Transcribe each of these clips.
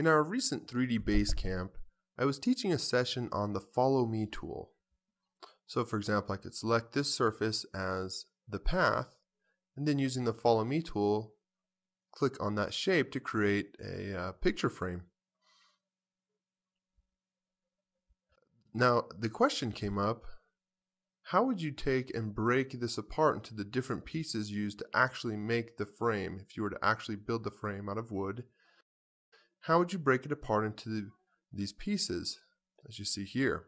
In our recent 3D Base Camp, I was teaching a session on the Follow Me tool. So for example, I could select this surface as the path, and then using the Follow Me tool, click on that shape to create a picture frame. Now the question came up, how would you take and break this apart into the different pieces used to actually make the frame? If you were to actually build the frame out of wood, how would you break it apart into these pieces, as you see here?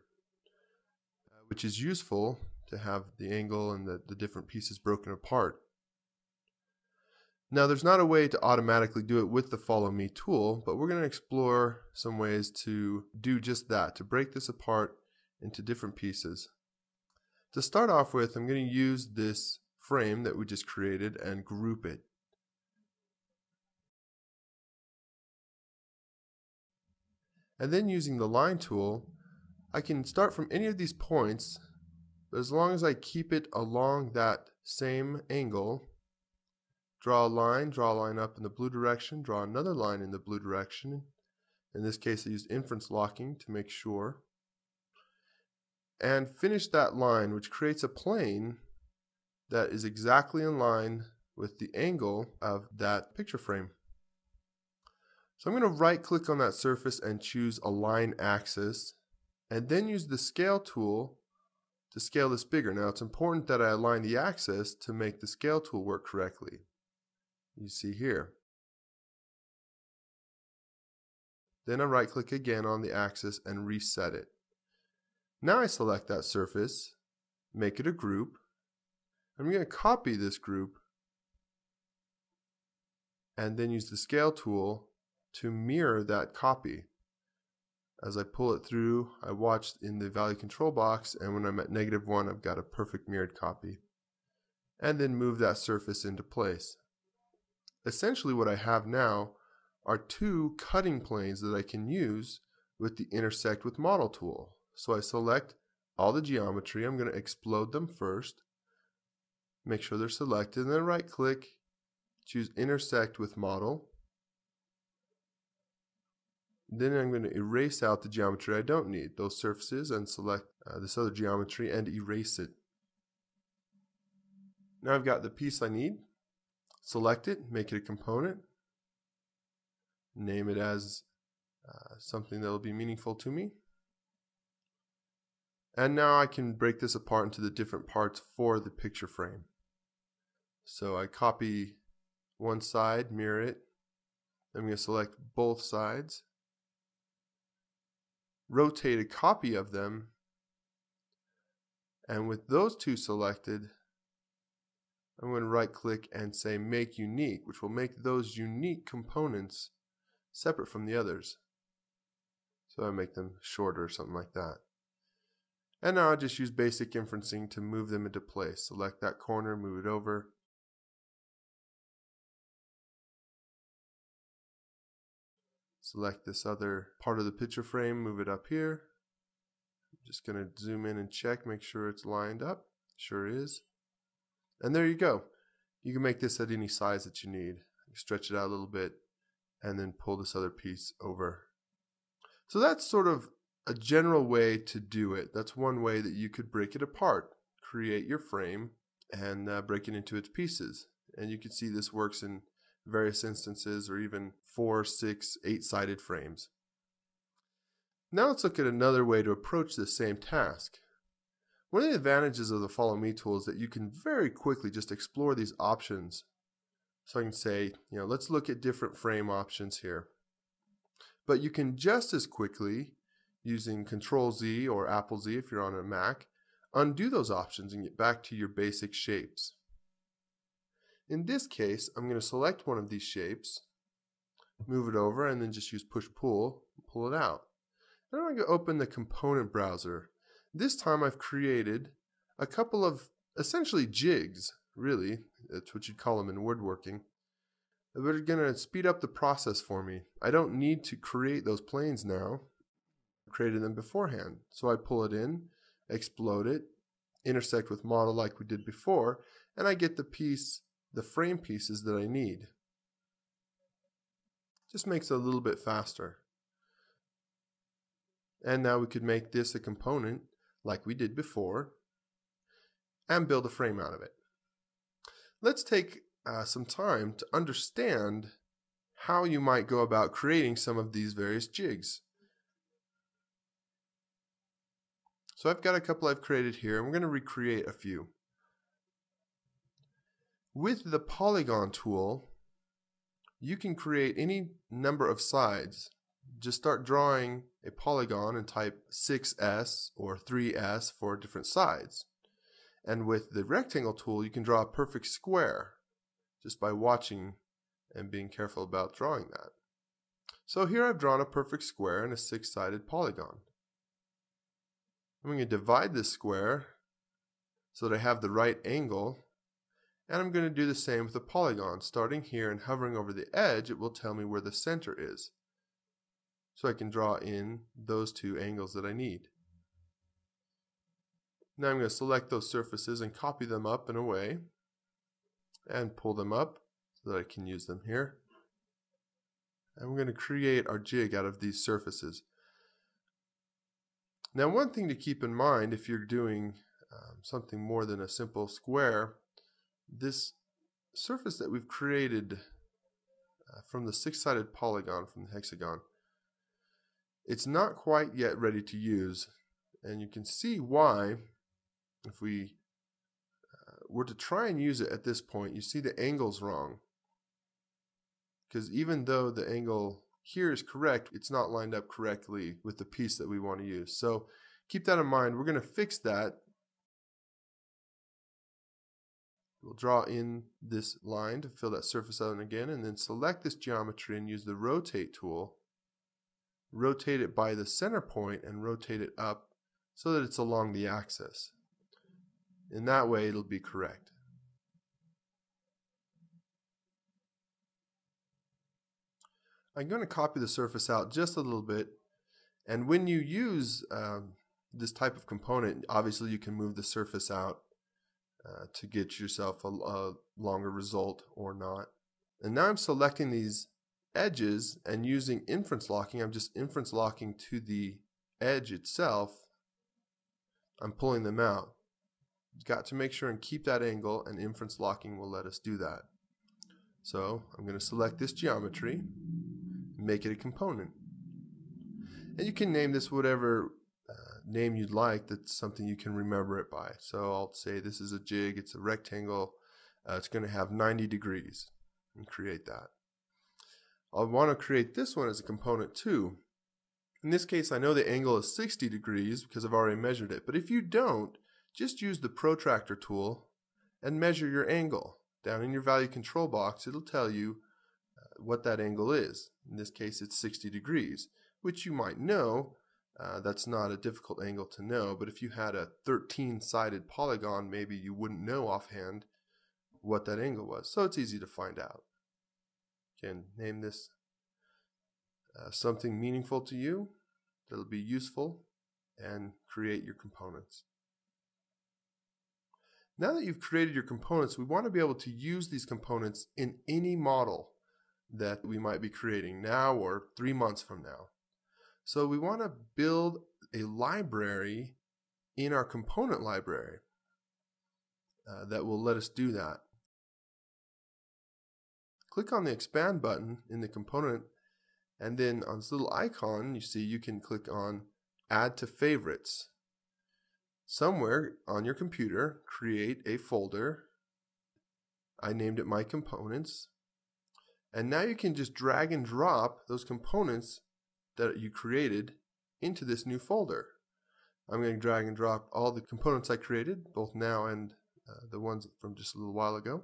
Which is useful to have the angle and the different pieces broken apart. Now there's not a way to automatically do it with the Follow Me tool, but we're going to explore some ways to do just that, to break this apart into different pieces. To start off with, I'm going to use this frame that we just created and group it. And then using the line tool, I can start from any of these points, but as long as I keep it along that same angle, draw a line up in the blue direction, draw another line in the blue direction. In this case, I used inference locking to make sure. And finish that line, which creates a plane that is exactly in line with the angle of that picture frame. So I'm going to right click on that surface and choose Align Axis, and then use the Scale tool to scale this bigger. Now it's important that I align the axis to make the Scale tool work correctly. You see here. Then I right click again on the axis and reset it. Now I select that surface, make it a group. I'm going to copy this group and then use the Scale tool to mirror that copy. As I pull it through, I watch in the value control box, and when I'm at -1, I've got a perfect mirrored copy. And then move that surface into place. Essentially what I have now are two cutting planes that I can use with the Intersect with Model tool. So I select all the geometry. I'm going to explode them first, make sure they're selected, and then right click, choose Intersect with Model. Then I'm going to erase out the geometry I don't need, those surfaces, and select this other geometry and erase it. Now I've got the piece I need. Select it, make it a component, name it as something that will be meaningful to me. And now I can break this apart into the different parts for the picture frame. So I copy one side, mirror it. I'm going to select both sides, rotate a copy of them, and with those two selected, I'm going to right click and say Make Unique, which will make those unique components separate from the others. So I make them shorter or something like that. And now I just use basic inferencing to move them into place. Select that corner, move it over. Select this other part of the picture frame, move it up here. I'm just going to zoom in and check, make sure it's lined up. Sure is. And there you go. You can make this at any size that you need. You stretch it out a little bit and then pull this other piece over. So that's sort of a general way to do it. That's one way that you could break it apart, create your frame and break it into its pieces. And you can see this works in various instances, or even 4, 6, 8-sided frames. Now let's look at another way to approach the same task. One of the advantages of the Follow Me tool is that you can very quickly just explore these options. So I can say, you know, let's look at different frame options here. But you can just as quickly, using Ctrl-Z or Apple-Z if you're on a Mac, undo those options and get back to your basic shapes. In this case, I'm going to select one of these shapes, move it over, and then just use push-pull, pull it out. Then I'm going to open the component browser. This time I've created a couple of essentially jigs, really. That's what you'd call them in woodworking. They're going to speed up the process for me. I don't need to create those planes now. I've created them beforehand. So I pull it in, explode it, intersect with model like we did before, and I get the frame pieces that I need. Just makes it a little bit faster. And now we could make this a component like we did before and build a frame out of it. Let's take some time to understand how you might go about creating some of these various jigs. So I've got a couple I've created here, and we're going to recreate a few. With the polygon tool, you can create any number of sides. Just start drawing a polygon and type 6S or 3S for different sides. And with the rectangle tool, you can draw a perfect square just by watching and being careful about drawing that. So here I've drawn a perfect square and a six-sided polygon. I'm going to divide this square so that I have the right angle, and I'm going to do the same with the polygon. Starting here and hovering over the edge, it will tell me where the center is. So I can draw in those two angles that I need. Now I'm going to select those surfaces and copy them up and away, and pull them up so that I can use them here. And we're going to create our jig out of these surfaces. Now, one thing to keep in mind if you're doing something more than a simple square, this surface that we've created from the six-sided polygon, from the hexagon, it's not quite yet ready to use. And you can see why. If we were to try and use it at this point, you see the angle's wrong. Because even though the angle here is correct, it's not lined up correctly with the piece that we want to use. So keep that in mind. We're going to fix that. We'll draw in this line to fill that surface out again, and then select this geometry and use the rotate tool. Rotate it by the center point and rotate it up so that it's along the axis. In that way, it'll be correct. I'm going to copy the surface out just a little bit, and when you use this type of component, obviously you can move the surface out to get yourself a longer result or not. And now I'm selecting these edges and using inference locking. I'm just inference locking to the edge itself. I'm pulling them out. You've got to make sure and keep that angle, and inference locking will let us do that. So I'm going to select this geometry, make it a component, and you can name this whatever name you'd like. That's something you can remember it by. So I'll say this is a jig, it's a rectangle, it's going to have 90 degrees, and create that. I'll want to create this one as a component too. In this case, I know the angle is 60 degrees because I've already measured it, but if you don't, just use the protractor tool and measure your angle. Down in your value control box, it'll tell you what that angle is. In this case, it's 60 degrees, which you might know. That's not a difficult angle to know, but if you had a 13-sided polygon, maybe you wouldn't know offhand what that angle was. So it's easy to find out. You can name this something meaningful to you that'll be useful, and create your components. Now that you've created your components, we want to be able to use these components in any model that we might be creating now or 3 months from now. So we want to build a library in our component library that will let us do that. Click on the expand button in the component, and then on this little icon you see you can click on add to favorites. Somewhere on your computer, create a folder. I named it my components. And now you can just drag and drop those components that you created into this new folder. I'm going to drag and drop all the components I created, both now and the ones from just a little while ago.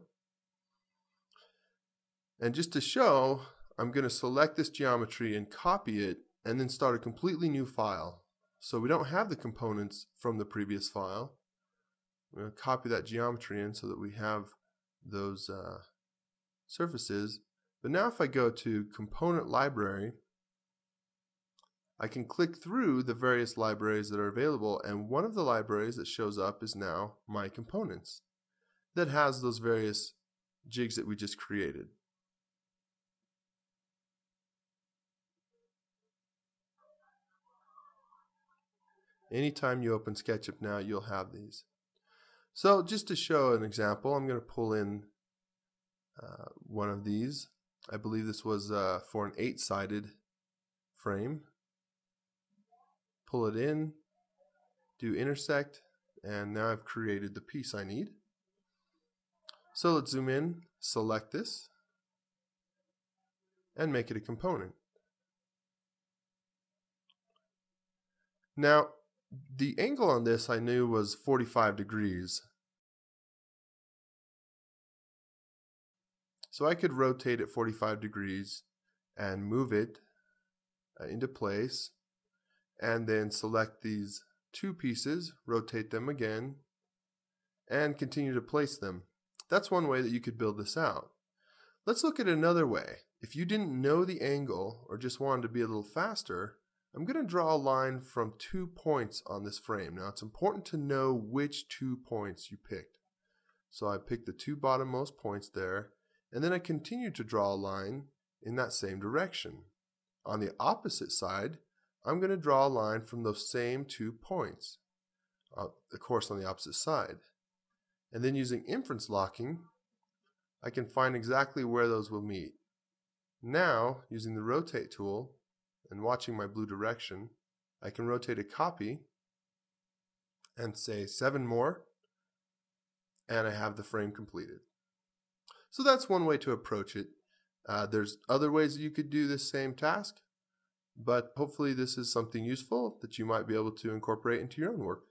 And just to show, I'm going to select this geometry and copy it, and then start a completely new file. So we don't have the components from the previous file. I'm going to copy that geometry in so that we have those surfaces. But now if I go to component library, I can click through the various libraries that are available, and one of the libraries that shows up is now my components that has those various jigs that we just created. Anytime you open SketchUp now, you'll have these. So just to show an example, I'm going to pull in one of these. I believe this was for an 8-sided frame. Pull it in, do intersect, and now I've created the piece I need. So let's zoom in, select this, and make it a component. Now, the angle on this I knew was 45 degrees. So I could rotate it 45 degrees and move it into place, and then select these two pieces, rotate them again, and continue to place them. That's one way that you could build this out. Let's look at another way. If you didn't know the angle or just wanted to be a little faster, I'm going to draw a line from 2 points on this frame. Now it's important to know which 2 points you picked. So I picked the two bottommost points there, and then I continue to draw a line in that same direction. On the opposite side, I'm going to draw a line from those same 2 points, of course on the opposite side. And then using inference locking, I can find exactly where those will meet. Now, using the rotate tool and watching my blue direction, I can rotate a copy and say 7 more, and I have the frame completed. So that's one way to approach it. There's other ways that you could do this same task, but hopefully this is something useful that you might be able to incorporate into your own work.